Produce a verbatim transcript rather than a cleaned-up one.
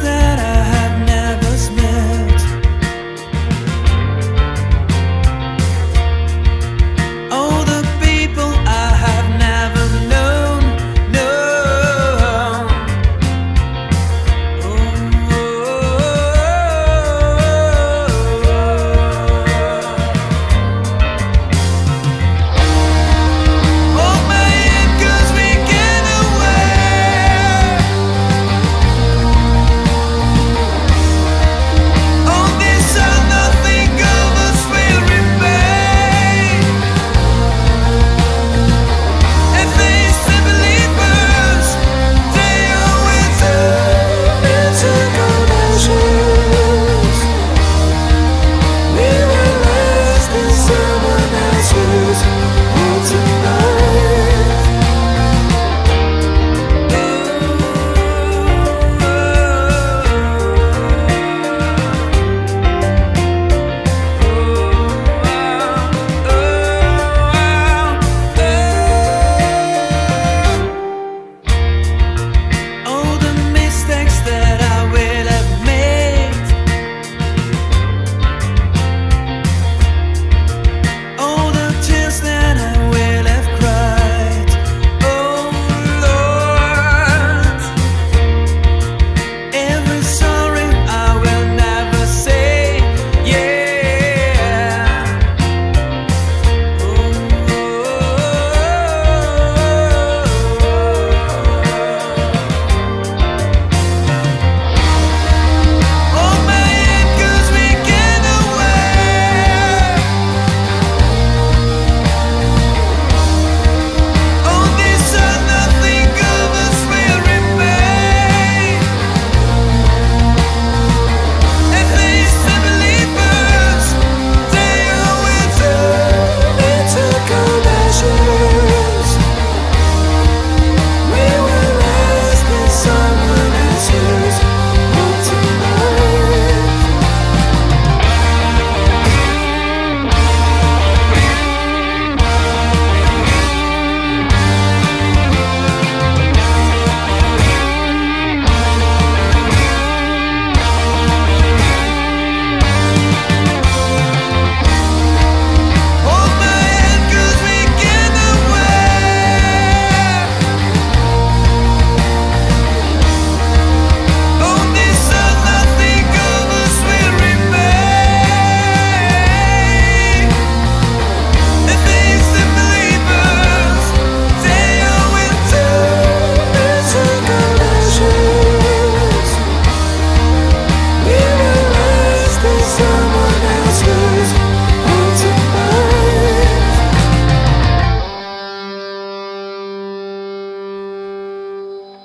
That